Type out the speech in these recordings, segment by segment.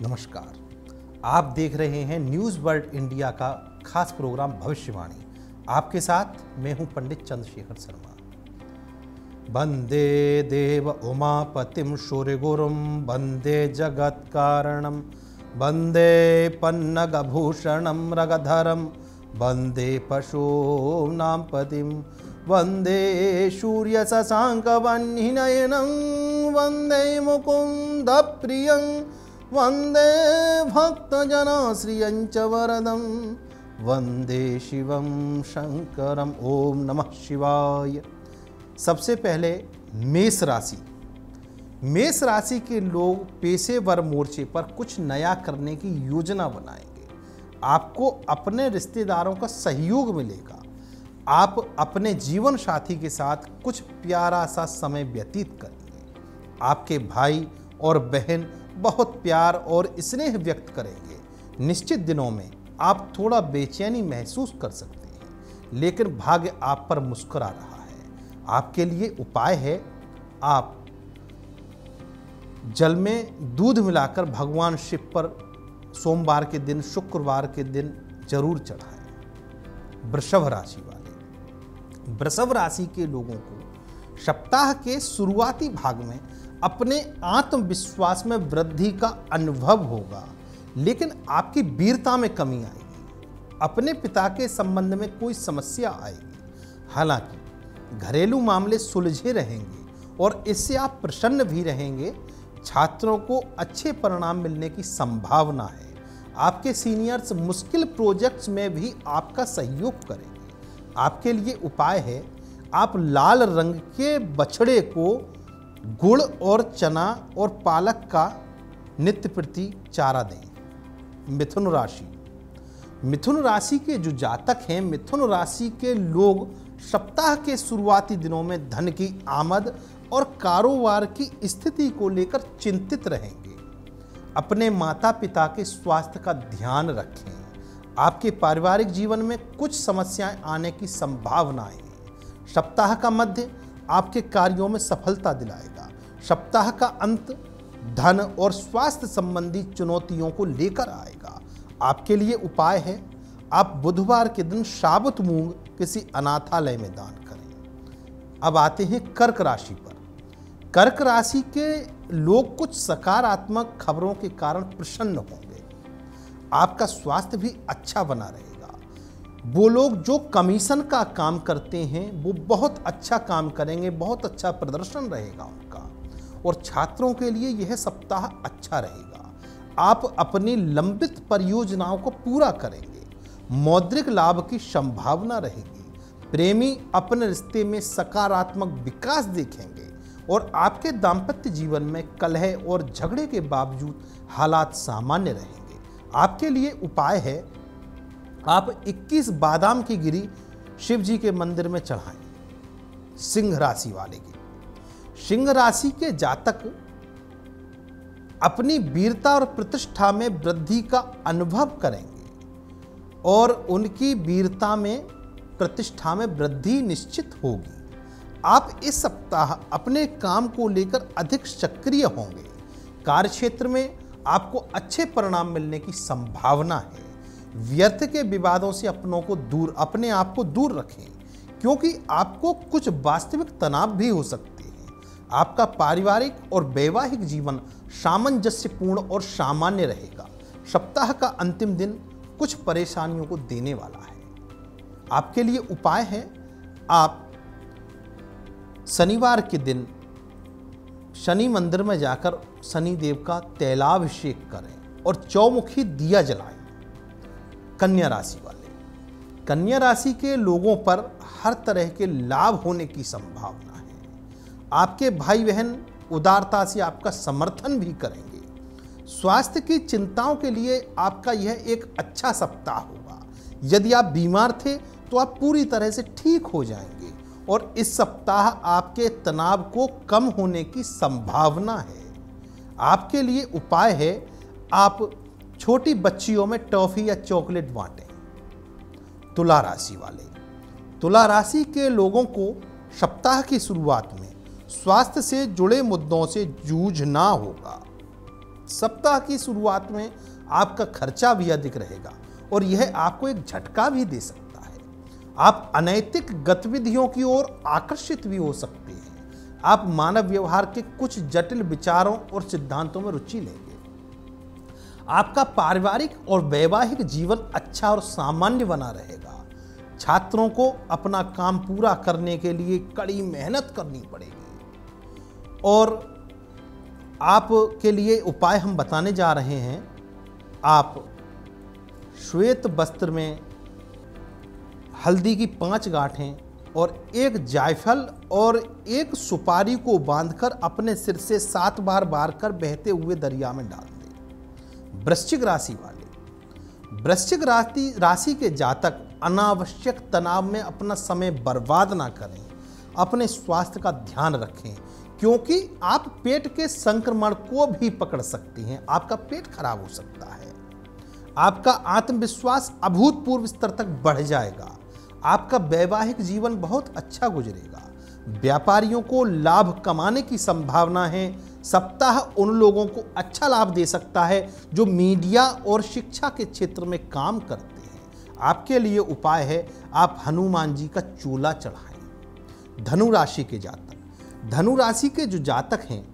नमस्कार, आप देख रहे हैं न्यूज़ वर्ल्ड इंडिया का खास प्रोग्राम भविष्यवाणी। आपके साथ मैं हूं पंडित चंद्रशेखर शर्मा। वंदे देव उमापतिम सूर्यगुरुम वंदे जगत कारणम वंदे पन्नगभूषणम रगधरम वंदे पशूनां पतिम वंदे सूर्य शशांकवह्निनयनं वंदे मुकुंद प्रियं वंदे भक्तजनाश्रियं च वरदं वंदे शिवं शंकरं। ओम नमः शिवाय। सबसे पहले मेष राशि। मेष राशि के लोग पेशेवर मोर्चे पर कुछ नया करने की योजना बनाएंगे। आपको अपने रिश्तेदारों का सहयोग मिलेगा। आप अपने जीवन साथी के साथ कुछ प्यारा सा समय व्यतीत करेंगे। आपके भाई और बहन बहुत प्यार और स्नेह व्यक्त करेंगे। निश्चित दिनों में आप थोड़ा बेचैनी महसूस कर सकते हैं, लेकिन भाग्य आप पर मुस्कुरा रहा है। आपके लिए उपाय है, आप जल में दूध मिलाकर भगवान शिव पर सोमवार के दिन, शुक्रवार के दिन जरूर चढ़ाएं। वृषभ राशि वाले। वृषभ राशि के लोगों को सप्ताह के शुरुआती भाग में अपने आत्मविश्वास में वृद्धि का अनुभव होगा, लेकिन आपकी वीरता में कमी आएगी। अपने पिता के संबंध में कोई समस्या आएगी। हालांकि घरेलू मामले सुलझे रहेंगे और इससे आप प्रसन्न भी रहेंगे। छात्रों को अच्छे परिणाम मिलने की संभावना है। आपके सीनियर्स मुश्किल प्रोजेक्ट्स में भी आपका सहयोग करेंगे। आपके लिए उपाय है, आप लाल रंग के बछड़े को गुड़ और चना और पालक का नित्य प्रति चारा दें। मिथुन राशि। मिथुन राशि के जो जातक हैं, मिथुन राशि के लोग सप्ताह के शुरुआती दिनों में धन की आमद और कारोबार की स्थिति को लेकर चिंतित रहेंगे। अपने माता पिता के स्वास्थ्य का ध्यान रखें। आपके पारिवारिक जीवन में कुछ समस्याएं आने की संभावना है। सप्ताह का मध्य आपके कार्यों में सफलता दिलाएगा। सप्ताह का अंत धन और स्वास्थ्य संबंधी चुनौतियों को लेकर आएगा। आपके लिए उपाय है, आप बुधवार के दिन साबुत मूंग किसी अनाथालय में दान करें। अब आते हैं कर्क राशि पर। कर्क राशि के लोग कुछ सकारात्मक खबरों के कारण प्रसन्न होंगे। आपका स्वास्थ्य भी अच्छा बना रहेगा। वो लोग जो कमीशन का काम करते हैं वो बहुत अच्छा काम करेंगे, बहुत अच्छा प्रदर्शन रहेगा उनका। और छात्रों के लिए यह सप्ताह अच्छा रहेगा। आप अपनी लंबित परियोजनाओं को पूरा करेंगे। मौद्रिक लाभ की संभावना रहेगी। प्रेमी अपने रिश्ते में सकारात्मक विकास देखेंगे और आपके दाम्पत्य जीवन में कलह और झगड़े के बावजूद हालात सामान्य रहेंगे। आपके लिए उपाय है, आप 21 बादाम की गिरी शिव जी के मंदिर में चढ़ाएं। सिंह राशि वाले की। सिंह राशि के जातक अपनी वीरता और प्रतिष्ठा में वृद्धि का अनुभव करेंगे और उनकी वीरता में, प्रतिष्ठा में वृद्धि निश्चित होगी। आप इस सप्ताह अपने काम को लेकर अधिक सक्रिय होंगे। कार्यक्षेत्र में आपको अच्छे परिणाम मिलने की संभावना है। व्यर्थ के विवादों से अपने आप को दूर रखें, क्योंकि आपको कुछ वास्तविक तनाव भी हो सकते हैं। आपका पारिवारिक और वैवाहिक जीवन सामंजस्यपूर्ण और सामान्य रहेगा। सप्ताह का अंतिम दिन कुछ परेशानियों को देने वाला है। आपके लिए उपाय है, आप शनिवार के दिन शनि मंदिर में जाकर शनिदेव का तैलाभिषेक करें और चौमुखी दिया जलाएं। कन्या राशि वाले। कन्या राशि के लोगों पर हर तरह के लाभ होने की संभावना है। आपके भाई बहन उदारता से आपका समर्थन भी करेंगे। स्वास्थ्य की चिंताओं के लिए आपका यह एक अच्छा सप्ताह होगा। यदि आप बीमार थे तो आप पूरी तरह से ठीक हो जाएंगे और इस सप्ताह आपके तनाव को कम होने की संभावना है। आपके लिए उपाय है, आप छोटी बच्चियों में टॉफी या चॉकलेट बांटें। तुला राशि वाले। तुला राशि के लोगों को सप्ताह की शुरुआत में स्वास्थ्य से जुड़े मुद्दों से जूझना होगा। सप्ताह की शुरुआत में आपका खर्चा भी अधिक रहेगा और यह आपको एक झटका भी दे सकता है। आप अनैतिक गतिविधियों की ओर आकर्षित भी हो सकते हैं। आप मानव व्यवहार के कुछ जटिल विचारों और सिद्धांतों में रुचि लेंगे। आपका पारिवारिक और वैवाहिक जीवन अच्छा और सामान्य बना रहेगा। छात्रों को अपना काम पूरा करने के लिए कड़ी मेहनत करनी पड़ेगी। और आपके लिए उपाय हम बताने जा रहे हैं। आप श्वेत वस्त्र में हल्दी की 5 गांठें और एक जायफल और एक सुपारी को बांधकर अपने सिर से 7 बार बार कर बहते हुए दरिया में डाल दें। वृश्चिक राशि वाले, वृश्चिक राशि के जातक अनावश्यक तनाव में अपना समय बर्बाद ना करें। अपने स्वास्थ्य का ध्यान रखें क्योंकि आप पेट के संक्रमण को भी पकड़ सकते हैं। आपका पेट खराब हो सकता है। आपका आत्मविश्वास अभूतपूर्व स्तर तक बढ़ जाएगा। आपका वैवाहिक जीवन बहुत अच्छा गुजरेगा। व्यापारियों को लाभ कमाने की संभावना है। सप्ताह उन लोगों को अच्छा लाभ दे सकता है जो मीडिया और शिक्षा के क्षेत्र में काम करते हैं। आपके लिए उपाय है, आप हनुमान जी का चूल्हा चढ़ाएं। धनु राशि के जातक, धनु राशि के जो जातक हैं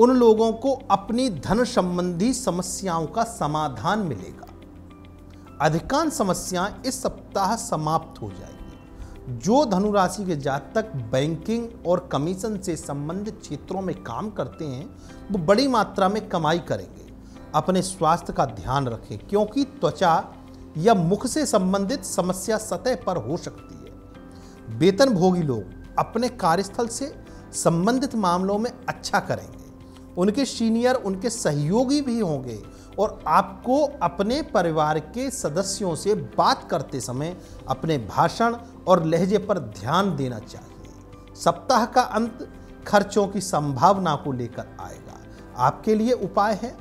उन लोगों को अपनी धन संबंधी समस्याओं का समाधान मिलेगा। अधिकांश समस्याएं इस सप्ताह समाप्त हो जाएगी। जो धनु राशि के जातक बैंकिंग और कमीशन से संबंधित क्षेत्रों में काम करते हैं वो बड़ी मात्रा में कमाई करेंगे। अपने स्वास्थ्य का ध्यान रखें क्योंकि त्वचा या मुख से संबंधित समस्या सतह पर हो सकती है। वेतनभोगी लोग अपने कार्यस्थल से संबंधित मामलों में अच्छा करेंगे। उनके सीनियर उनके सहयोगी भी होंगे और आपको अपने परिवार के सदस्यों से बात करते समय अपने भाषण और लहजे पर ध्यान देना चाहिए। सप्ताह का अंत खर्चों की संभावना को लेकर आएगा। आपके लिए उपाय है,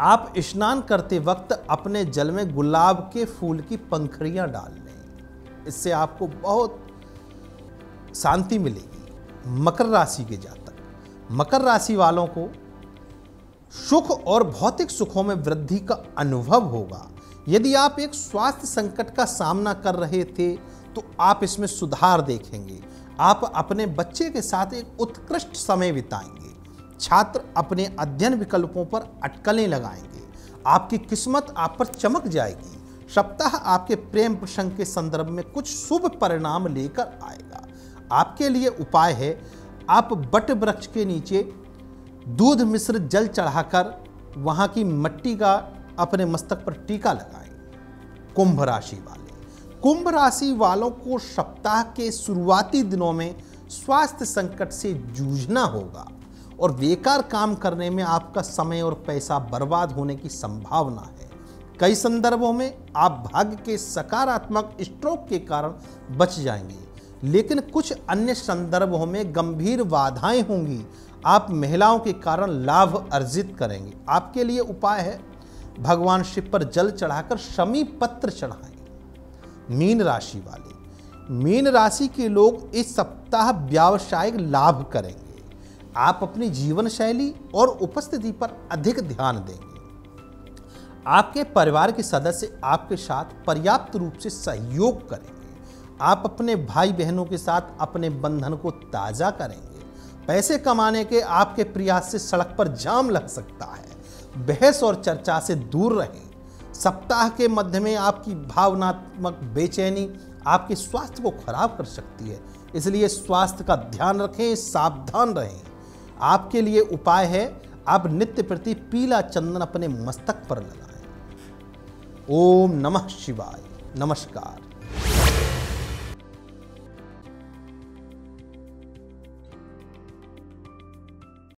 आप स्नान करते वक्त अपने जल में गुलाब के फूल की पंखुड़ियां डाल लें। इससे आपको बहुत शांति मिलेगी। मकर राशि के जातक, मकर राशि वालों को सुख और भौतिक सुखों में वृद्धि का अनुभव होगा। यदि आप एक स्वास्थ्य संकट का सामना कर रहे थे तो आप इसमें सुधार देखेंगे। आप अपने बच्चे के साथ एक उत्कृष्ट समय बिताएंगे। छात्र अपने अध्ययन विकल्पों पर अटकलें लगाएंगे। आपकी किस्मत आप पर चमक जाएगी। सप्ताह आपके प्रेम प्रसंग के संदर्भ में कुछ शुभ परिणाम लेकर आएगा। आपके लिए उपाय है, आप बट वृक्ष के नीचे दूध मिश्रित जल चढ़ाकर वहां की मिट्टी का अपने मस्तक पर टीका लगाएं। कुंभ राशि वाले, कुंभ राशि वालों को सप्ताह के शुरुआती दिनों में स्वास्थ्य संकट से जूझना होगा और बेकार काम करने में आपका समय और पैसा बर्बाद होने की संभावना है। कई संदर्भों में आप भाग्य के सकारात्मक स्ट्रोक के कारण बच जाएंगे लेकिन कुछ अन्य संदर्भों में गंभीर बाधाएं होंगी। आप महिलाओं के कारण लाभ अर्जित करेंगे। आपके लिए उपाय है, भगवान शिव पर जल चढ़ाकर शमी पत्र चढ़ाएं। मीन राशि वाले, मीन राशि के लोग इस सप्ताह व्यावसायिक लाभ करेंगे। आप अपनी जीवन शैली और उपस्थिति पर अधिक ध्यान देंगे। आपके परिवार के सदस्य आपके साथ पर्याप्त रूप से सहयोग करेंगे। आप अपने भाई बहनों के साथ अपने बंधन को ताज़ा करेंगे। पैसे कमाने के आपके प्रयास से सड़क पर जाम लग सकता है। बहस और चर्चा से दूर रहें। सप्ताह के मध्य में आपकी भावनात्मक बेचैनी आपके स्वास्थ्य को खराब कर सकती है, इसलिए स्वास्थ्य का ध्यान रखें, सावधान रहें। आपके लिए उपाय है, आप नित्य प्रति पीला चंदन अपने मस्तक पर लगाएं। ओम नमः शिवाय। नमस्कार।